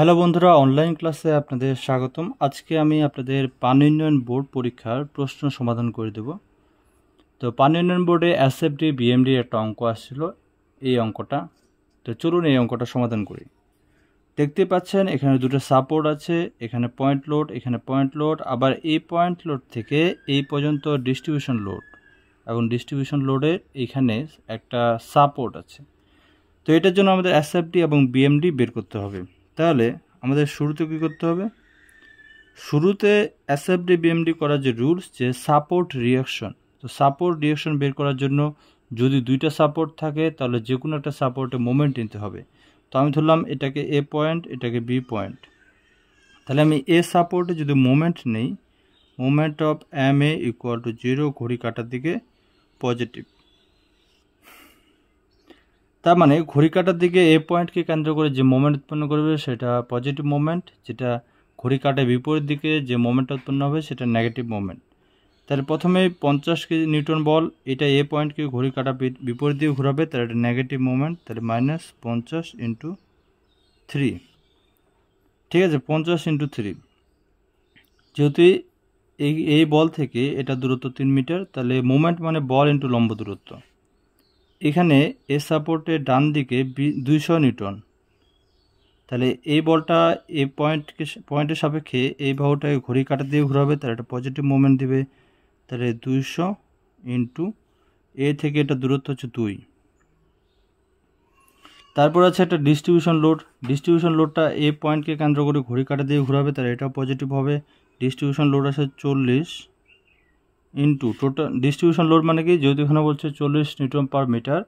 Hello बंधुरा online क्लासे आपनादेर स्वागतम। आज के आमी आपनादेर पानी उन्नयन बोर्ड परीक्षार प्रश्न समाधान करे देब। तो पानी उन्नयन बोर्डे एसएफडी बीएमडी एक अंक आसलो, ये अंकटा तो चलुन ये अंकटा समाधान करी। देखते पाच्छेन एखाने दुटो सपोर्ट आछे, एखाने पॉइंट लोड, एखाने पॉइंट लोड, आबार ए पॉइंट लोड थेके ए पर्यन्त डिस्ट्रिब्यूशन लोड एबं डिस्ट्रिब्यूशन लोडे एखाने एकटा सपोर्ट आछे। तो एटार जोन्नो आमादेर एसएफडी एबं बीएमडी बेर करते होबे। তাহলে আমাদের শুরুতে কি করতে হবে? শুরুতে এসএফডি বিএমডি করার যে রুলস, যে সাপোর্ট রিঅ্যাকশন, তো সাপোর্ট রিঅ্যাকশন বের করার জন্য যদি দুইটা সাপোর্ট থাকে তাহলে যে কোনো একটা সাপোর্টে মোমেন্ট নিতে হবে। তো আমি ধরলাম এটাকে এ পয়েন্ট, এটাকে বি পয়েন্ট। তাহলে আমি এ সাপোর্টে যদি মোমেন্ট নেই, moment of M A equal to 0, ঘড়ি কাটার দিকে পজিটিভ। তার মানে ঘড়ি কাটার দিকে এ পয়েন্টকে কেন্দ্র করে যে মোমেন্ট উৎপন্ন করবে সেটা পজিটিভ মোমেন্ট, যেটা ঘড়ি কাটার বিপরীত দিকে যে মোমেন্টটা উৎপন্ন হবে সেটা নেগেটিভ মোমেন্ট। তাহলে প্রথমে 50 কেজি নিউটন বল, এটা এ পয়েন্টকে ঘড়ি কাটার বিপরীত দিকে ঘোরাবে, তাহলে এটা নেগেটিভ মোমেন্ট। তাহলে -50 × 3, ঠিক আছে, 50 × 3। যেহেতু এই বল থেকে এটা দূরত্ব 3 মিটার, তাহলে মোমেন্ট মানে বল ইন্টু লম্ব দূরত্ব। এখানে এ সাপোর্টে ডান দিকে 200 নিউটন, তাহলে এই বলটা এই পয়েন্টের সাপেক্ষে এই বাহুটাকে ঘড়ি কাটা দিয়ে ঘোরাবে, তাহলে একটা পজিটিভ মোমেন্ট দিবে। তাহলে 200 × এ থেকে এটা দূরত্ব হচ্ছে 2। তারপর আছে একটা ডিস্ট্রিবিউশন লোড। ডিস্ট্রিবিউশন লোডটা এ পয়েন্টকে কেন্দ্র করে ঘড়ি কাটা দিয়ে ঘোরাবে, তাহলে এটাও পজিটিভ হবে। ডিস্ট্রিবিউশন লোড আছে 40 × টোটাল ডিস্ট্রিবিউশন লোড মানে কি, যেহেতু এখানে বলছে 40 নিউটন/মিটার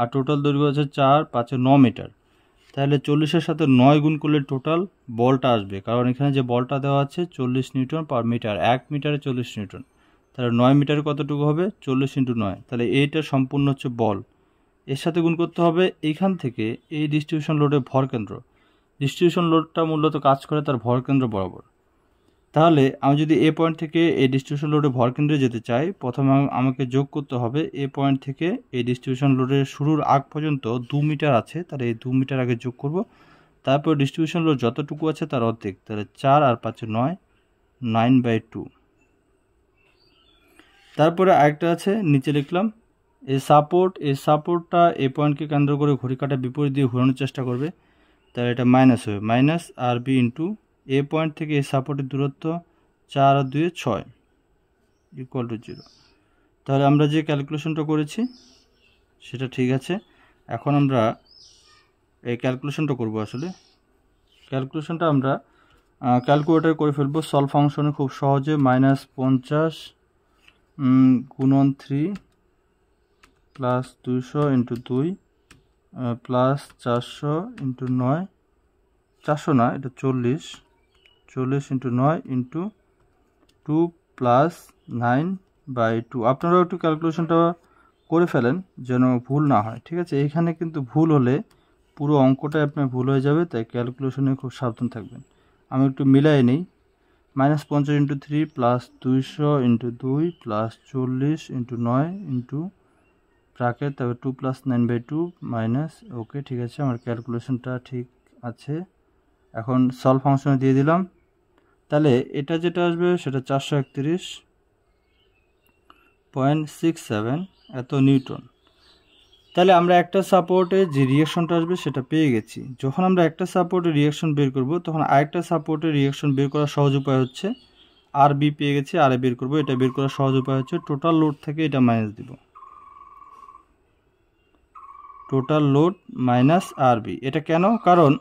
আর টোটাল দৈর্ঘ্য আছে 4, 5, 9 মিটার, তাহলে 40-এর সাথে 9 গুণ করলে টোটাল বলটা আসবে, কারণ এখানে যে বলটা দেওয়া আছে 40 নিউটন/মিটার, 1 মিটারে 40 নিউটন, তাহলে 9 মিটারে কতটুকু হবে? 40 × 9, তাহলে এইটা সম্পূর্ণ হচ্ছে বল। এর সাথে গুণ করতে হবে এইখান থেকে এই ডিস্ট্রিবিউশন লোডের ভরকেন্দ্র। ডিস্ট্রিবিউশন লোডটা মূলত কাজ করে তার ভরকেন্দ্র বরাবর। তাহলে আমি যদি এ পয়েন্ট থেকে এই ডিস্ট্রিবিউশন লোডে ভরকেন্দ্রে যেতে চাই, প্রথমে আমাকে যোগ করতে হবে এ পয়েন্ট থেকে এই ডিস্ট্রিবিউশন লোডের শুরুর আগ পর্যন্ত 2 মিটার আছে, তাহলে এই 2 মিটার আগে যোগ করব। তারপর ডিস্ট্রিবিউশন লোড যতটুকু আছে তার অর্ধেক, তাহলে 4 আর 5 9, 9/2। তারপরে আরেকটা আছে, নিচে লিখলাম এ সাপোর্ট। এই সাপোর্টটা এ পয়েন্টকে কেন্দ্র করে ঘড়ি কাটা বিপরীত দিয়ে ঘোরানোর চেষ্টা করবে, তাহলে এটা মাইনাস হবে, -RB × এ পয়েন্ট থেকে এই সাপোর্টের দূরত্ব 4 আর 2 6 = 0। তাহলে আমরা যে ক্যালকুলেশনটা করেছি সেটা ঠিক আছে। এখন আমরা এই ক্যালকুলেশনটা করব। আসলে ক্যালকুলেশনটা আমরা ক্যালকুলেটার করে ফেলবো সলভ ফাংশনে খুব সহজে। -50 × 3 প্লাস 200 × 2 প্লাস 400 × 9, 400 না, এটা 40, 40 × 9 × 2 প্লাস 9/2। আপনারাও একটু ক্যালকুলেশনটা করে ফেলেন যেন ভুল না হয়, ঠিক আছে? এখানে কিন্তু ভুল হলে পুরো অঙ্কটাই আপনার ভুল হয়ে যাবে, তাই ক্যালকুলেশনে খুব সাবধান থাকবেন। আমি একটু মিলাই নিই। -50 × 3 প্লাস 200 × 2 প্লাস 40 × 9 ব্র্যাকেট, তারপর 2 প্লাস 9/2 মাইনাস, ওকে, ঠিক আছে, আমার ক্যালকুলেশনটা ঠিক আছে। এখন সলভ ফাংশনে দিয়ে দিলাম, তাহলে এটা যেটা আসবে সেটা 431.67 এত নিউটন। তাহলে আমরা একটা সাপোর্টে যে রিঅ্যাকশনটা আসবে সেটা পেয়ে গেছি। যখন আমরা একটা সাপোর্টে রিঅ্যাকশন বের করব তখন আরেকটা সাপোর্টে রিঅ্যাকশন বের করার সহজ উপায় হচ্ছে RB পেয়ে গেছি, আর এ বের করব, এটা বের করার সহজ উপায় হচ্ছে টোটাল লোড থেকে এটা মাইনাস দিব, টোটাল লোড -RB। এটা কেন? কারণ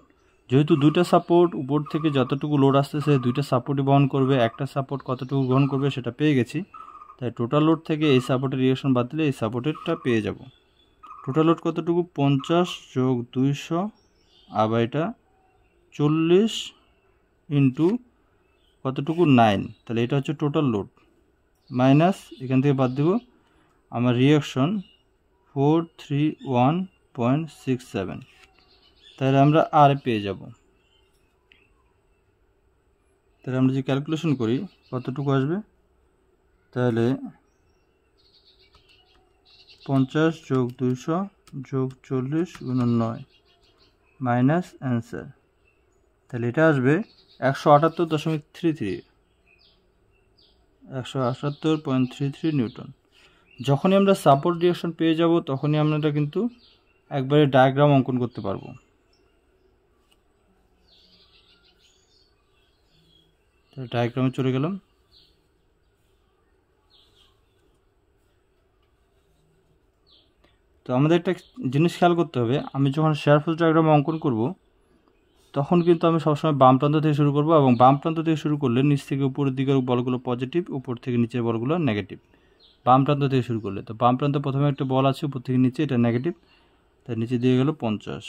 যেহেতু দুইটা সাপোর্ট উপর থেকে যতটুকু লোড আসতেছে দুইটা সাপোর্টই বহন করবে, একটা সাপোর্ট কতটুকু গ্রহণ করবে সেটা পেয়ে গেছি, তাই টোটাল লোড থেকে এই সাপোর্টের রিঅ্যাকশন বাদ দিলে এই সাপোর্টেরটা পেয়ে যাব। টোটাল লোড কতটুকু? 50 + 200, আবার এটা 40 × কতটুকু? 9, তাহলে এটা হচ্ছে টোটাল লোড মাইনাস, এখান থেকে বাদ দেব, আমার রিঅ্যাকশন 431.67, তাহলে আমরা আর পেয়ে যাব। তাহলে আমরা যদি ক্যালকুলেশন করি কতটুকু আসবে, তাহলে 50 + 200 + 40 × 9 মাইনাস অ্যান্সার, তাহলে এটা আসবে 178.33 178.33 নিউটন। যখনই আমরা সাপোর্ট রিঅ্যাকশন পেয়ে যাব তখনই আমরা এটা কিন্তু একবারে ডায়াগ্রাম অঙ্কন করতে পারবো। তাহলে ডায়াগ্রামে চলে গেলাম। তো আমাদের একটা জিনিস খেয়াল করতে হবে, আমি যখন শেয়ার ফোর্স ডায়াগ্রাম অঙ্কন করব তখন কিন্তু আমি সবসময় বাম প্রান্ত থেকে শুরু করব, এবং বাম প্রান্ত থেকে শুরু করলে নিচ থেকে উপরের দিকের বলগুলো পজিটিভ, উপর থেকে নিচের বলগুলো নেগেটিভ। বাম প্রান্ত থেকে শুরু করলে তো বাম প্রান্ত প্রথমে একটা বল আছে উপর থেকে নিচে, এটা নেগেটিভ, তার নিচে দিয়ে গেল 50।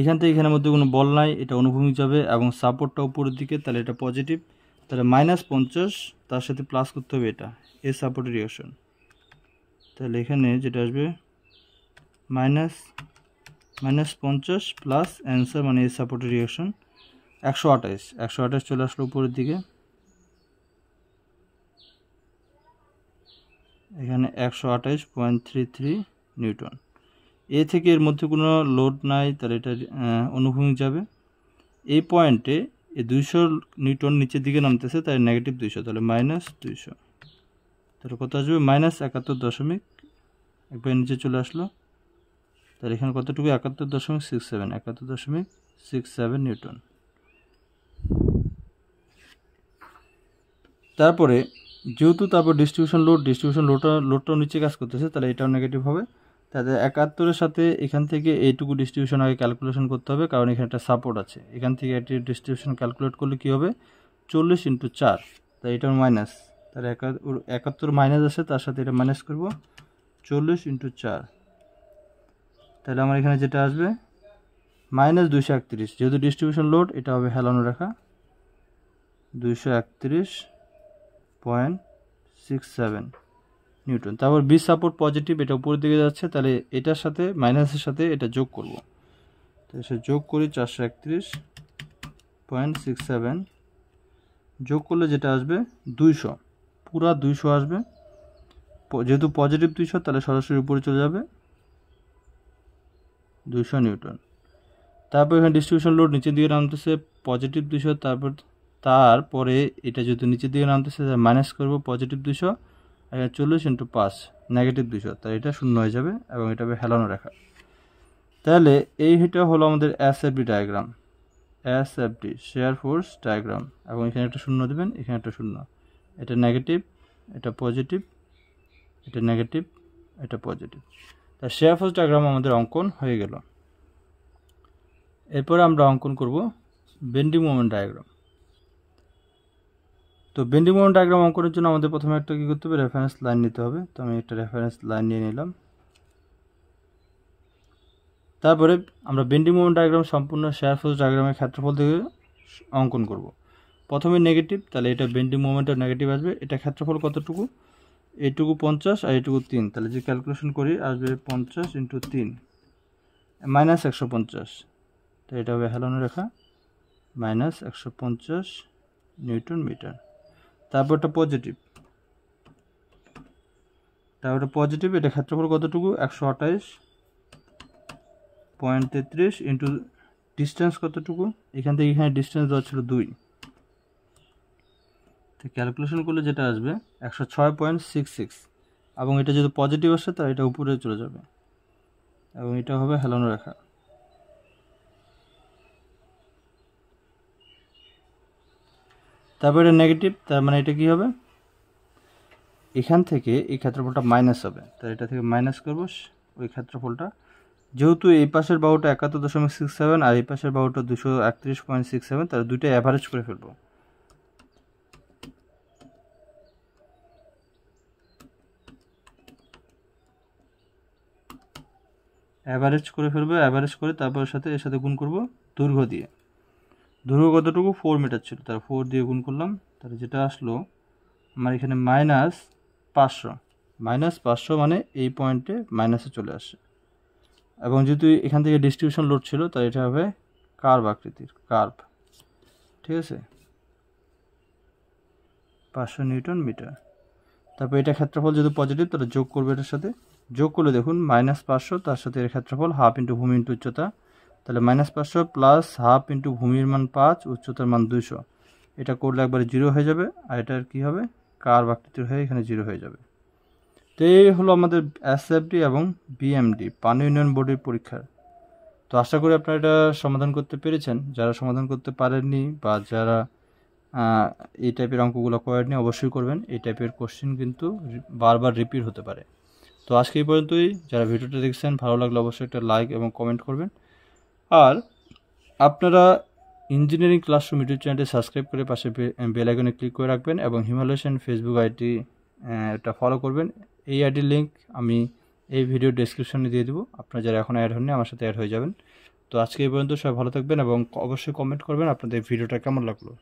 এখান থেকে এখানের মধ্যে কোনো বল নাই, এটা অনুভূমিক যাবে, এবং সাপোর্টটা উপরের দিকে, তাহলে এটা পজিটিভ, তাহলে -50 তার সাথে প্লাস করতে হবে, এটা এ সাপোর্টের রিঅ্যাকশন। তাহলে এখানে যেটা আসবে -50 প্লাস অ্যান্সার মানে এই সাপোর্টের রিঅ্যাকশন 128 চলে আসলো উপরের দিকে। এখানে 128.33 নিউটন। এ থেকে এর মধ্যে কোনো লোড নাই, তাহলে এটা অনুভূমিক যাবে। এই পয়েন্টে এ 200 নিউটন নিচের দিকে নামতেছে, তাই নেগেটিভ 200, তাহলে -200, তাহলে কত আসবে -71.00, একবার নিচে চলে আসলো। তাহলে এখানে কতটুকু 71.67 নিউটন। তারপরে যেহেতু ডিস্ট্রিবিউশন লোডটাও নিচে কাজ করতেছে, তাহলে এটাও নেগেটিভ হবে। তাহলে 71 সাথে এখান থেকে এইটুকু ডিস্ট্রিবিউশন আগে ক্যালকুলেশন করতে হবে, কারণ এখানে একটা সাপোর্ট আছে। এখান থেকে এটি ডিস্ট্রিবিউশন ক্যালকুলেট করলে কী হবে 40 × 4, তাই এটার মাইনাস, তাহলে 71 মাইনাস আছে, তার সাথে এটা মাইনাস করব 40 × 4, তাহলে আমার এখানে যেটা আসবে -231, যেহেতু ডিস্ট্রিবিউশন লোড এটা হবে হেলানো রেখা 231.67 নিউটন। তারপর বি সাপোর্ট পজিটিভ, এটা উপরের দিকে যাচ্ছে, তাহলে এটার সাথে মাইনাসের সাথে এটা যোগ করব, তাহলে সে যোগ করি 431.67, যোগ করলে যেটা আসবে 200, পুরা 200 আসবে, যেহেতু পজিটিভ 200 তাহলে সরাসরি উপরে চলে যাবে 200 নিউটন। তারপর এখানে ডিস্ট্রিবিউশন লোড নিচের দিকে নামতেছে পজিটিভ 200, তারপরে এটা যেহেতু নিচের দিকে নামতেছে মাইনাস করবো পজিটিভ 200, এটা 40 × 5 নেগেটিভ 200, তাহলে এটা শূন্য হয়ে যাবে, এবং এটা হবে হেলানো রেখা। তাহলে এইটা হলো আমাদের SFD diagram, SFD shear force diagram, এবং এখানে একটা শূন্য দেবেন, এখানে একটা শূন্য, এটা নেগেটিভ, এটা পজিটিভ, এটা নেগেটিভ, এটা পজিটিভ। তার শেয়ার ফোর্স ডায়াগ্রাম আমাদের অঙ্কন হয়ে গেল। এরপরে আমরা অঙ্কন করব বেন্ডিং মোমেন্ট ডায়াগ্রাম। তো বেন্ডিং মোমেন্ট ডায়াগ্রাম অঙ্কনের জন্য আমাদের প্রথমে একটা কী করতে হবে, রেফারেন্স লাইন নিতে হবে। তো আমি একটা রেফারেন্স লাইন নিয়ে নিলাম। তারপরে আমরা বেন্ডিং মোমেন্ট ডায়াগ্রাম সম্পূর্ণ শেয়ার ফোর্স ডায়াগ্রামের ক্ষেত্রফল থেকে অঙ্কন করব। প্রথমে নেগেটিভ, তাহলে এটা বেন্ডিং মোমেন্টটা নেগেটিভ আসবে, এটা ক্ষেত্রফল কতটুকু, এইটুকু 50 আর এইটুকু 3, তাহলে যে ক্যালকুলেশন করি আসবে 50 × 3 -150, তো এটা হবে হেলানো রেখা -150 নিউটন মিটার। তারপরটা পজিটিভ, তারপরটা পজিটিভ, এটা ক্ষেত্রফল কতটুকু 128.33 ইন্টু ডিস্টেন্স কতটুকু, এখান থেকে এখানে ডিস্টেন্স দেওয়া ছিল 2, তো ক্যালকুলেশন করলে যেটা আসবে 106.66, এবং এটা যদি পজিটিভ আসে তাহলে এটা উপরে চলে যাবে, এবং এটা হবে হেলানো রেখা। তারপর এটা নেগেটিভ, তার মানে এটা কি হবে, এখান থেকে এই ক্ষেত্রফলটা মাইনাস হবে, তাহলে এটা থেকে মাইনাস করবো ওই ক্ষেত্রফলটা, যেহেতু এই পাশের বাহুটা 71.67 আর এই পাশের বাহুটা 231.67, তাহলে দুইটা অ্যাভারেজ করে ফেলবো। অ্যাভারেজ করে ফেলবো, অ্যাভারেজ করে তারপর সাথে এর সাথে গুণ করব দৈর্ঘ্য দিয়ে। দৈর্ঘ্য কতটুকু 4 মিটার ছিল, তার 4 দিয়ে গুণ করলাম, তাহলে যেটা আসলো আমার এখানে -500 মানে এই পয়েন্টে মাইনাসে চলে আসে, এবং যেহেতু এখান থেকে ডিস্ট্রিবিউশন লোড ছিল তাই এটা হবে কার্ভ আকৃতির, কার্ভ, ঠিক আছে, 500 নিউটন মিটার। তারপর এটা ক্ষেত্রফল যেহেতু পজিটিভ তাহলে যোগ করবে, এটার সাথে যোগ করলে দেখুন -500 তার সাথে এর ক্ষেত্রফল হাফ ইন্টু ভূমি ইন্টু উচ্চতা, তাহলে -500 প্লাস হাফ ইনটু ভূমির মান 5 উচ্চতার মান 200 এটা করলে একবারে 0 হয়ে যাবে আর এটার কি হবে কার্ভ আকৃতির হয়ে এখানে 0 হয়ে যাবে তো এই হলো আমাদের এসএফডি এবং বিএমডি পানি উন্নয়ন বোর্ডের পরীক্ষা তো আশা করি আপনারা এটা সমাধান করতে পেরেছেন যারা সমাধান করতে পারেননি বা যারা এই টাইপের অঙ্কগুলো করেননি অবশ্যই করবেন এই টাইপের কোশ্চেন কিন্তু বারবার রিপিট হতে পারে তো আজকে এই পর্যন্তই যারা ভিডিওটা দেখছেন ভালো লাগলে অবশ্যই একটা লাইক এবং কমেন্ট করবেন আর আপনারা ইঞ্জিনিয়ারিং ক্লাসরুম ইউটিউব চ্যানেলটি সাবস্ক্রাইব করে পাশে বেল আইকনে ক্লিক করে রাখবেন এবং হিমালয়ান ফেসবুক আইডি এটা ফলো করবেন এই আইডির লিংক আমি এই ভিডিও ডেসক্রিপশনে দিয়ে দেব আপনারা যারা এখন অ্যাড হননি আমার সাথে অ্যাড হয়ে যাবেন তো আজকে এই পর্যন্ত সবাই ভালো থাকবেন এবং অবশ্যই কমেন্ট করবেন আপনাদের ভিডিওটা কেমন লাগলো